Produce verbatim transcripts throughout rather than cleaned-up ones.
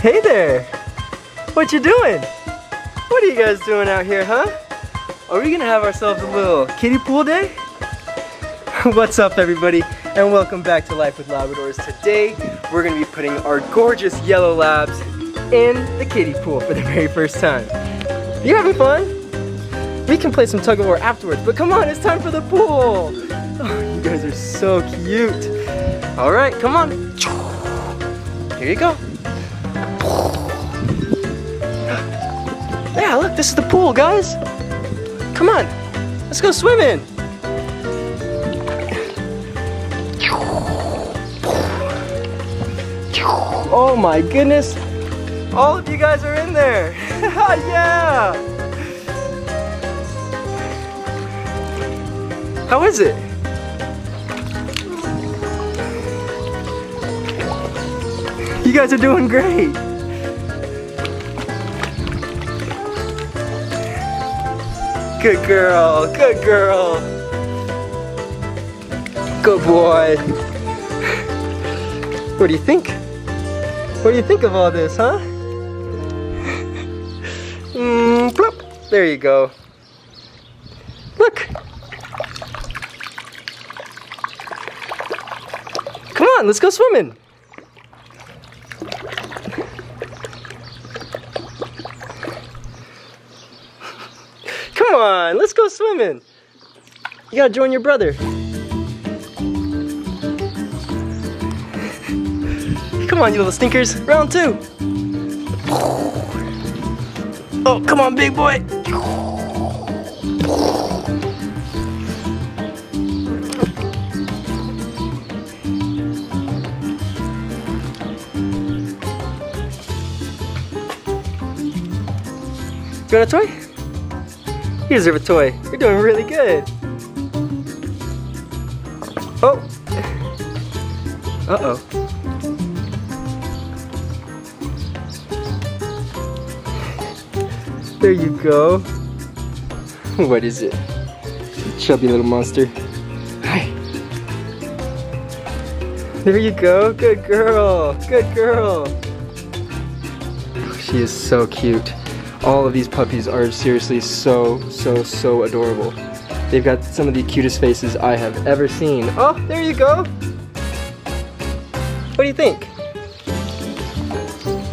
Hey there! What you doing? What are you guys doing out here, huh? Are we gonna have ourselves a little kiddie pool day? What's up, everybody, and welcome back to Life with Labradors. Today, we're gonna be putting our gorgeous yellow labs in the kiddie pool for the very first time. You having fun? We can play some tug of war afterwards, but come on, it's time for the pool. Oh, you guys are so cute. All right, come on. Here you go. Yeah, look, this is the pool, guys. Come on, let's go swimming. Oh my goodness. All of you guys are in there. Yeah. How is it? You guys are doing great. Good girl, good girl. Good boy. What do you think? What do you think of all this, huh? Mm, plop. There you go. Look. Come on, let's go swimming. Come on, let's go swimming. You gotta join your brother. Come on, you little stinkers. Round two. Oh, come on, big boy. You want a toy? You deserve a toy. You're doing really good. Oh. Uh-oh. There you go. What is it? Chubby little monster. Hi. There you go. Good girl. Good girl. She is so cute. All of these puppies are seriously so, so, so adorable. They've got some of the cutest faces I have ever seen. Oh, there you go. What do you think?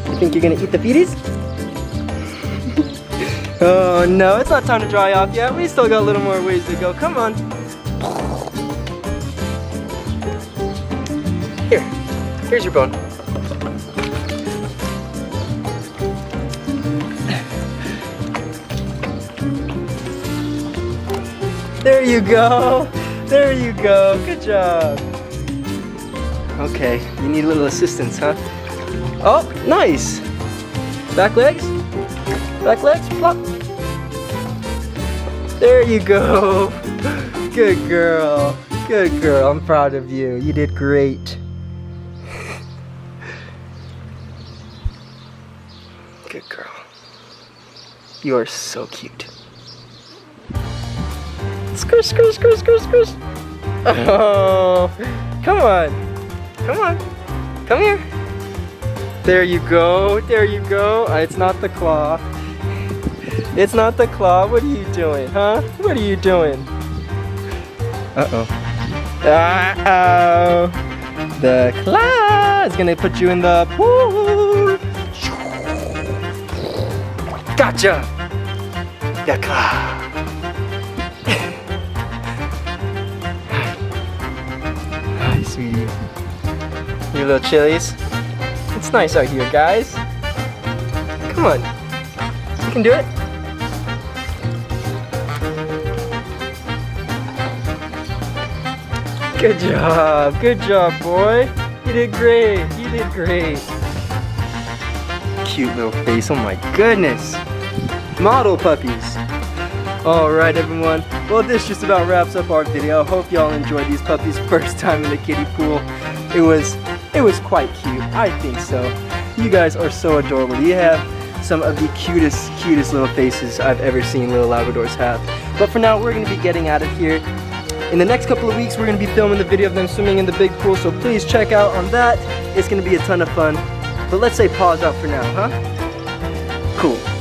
You think you're gonna eat the feeties? Oh no, it's not time to dry off yet. We still got a little more ways to go. Come on. Here, here's your bone. There you go, there you go, good job. Okay, you need a little assistance, huh? Oh, nice. Back legs, back legs, plop. There you go. Good girl, good girl, I'm proud of you. You did great. Good girl. You are so cute. Squish, squish, squish, squish, squish. Oh, come on. Come on. Come here. There you go. There you go. It's not the claw. It's not the claw. What are you doing, huh? What are you doing? Uh-oh. Uh-oh. The claw is going to put you in the pool. Gotcha. The claw. Sweetie. You little chilies. It's nice out here, guys. Come on. You can do it. Good job. Good job, boy. You did great. You did great. Cute little face. Oh my goodness. Model puppies. Alright everyone, well this just about wraps up our video. Hope y'all enjoyed these puppies' first time in the kiddie pool. It was, it was quite cute, I think so. You guys are so adorable. You have some of the cutest, cutest little faces I've ever seen little Labradors have. But for now, we're going to be getting out of here. In the next couple of weeks, we're going to be filming the video of them swimming in the big pool, so please check out on that. It's going to be a ton of fun. But let's say paws out for now, huh? Cool.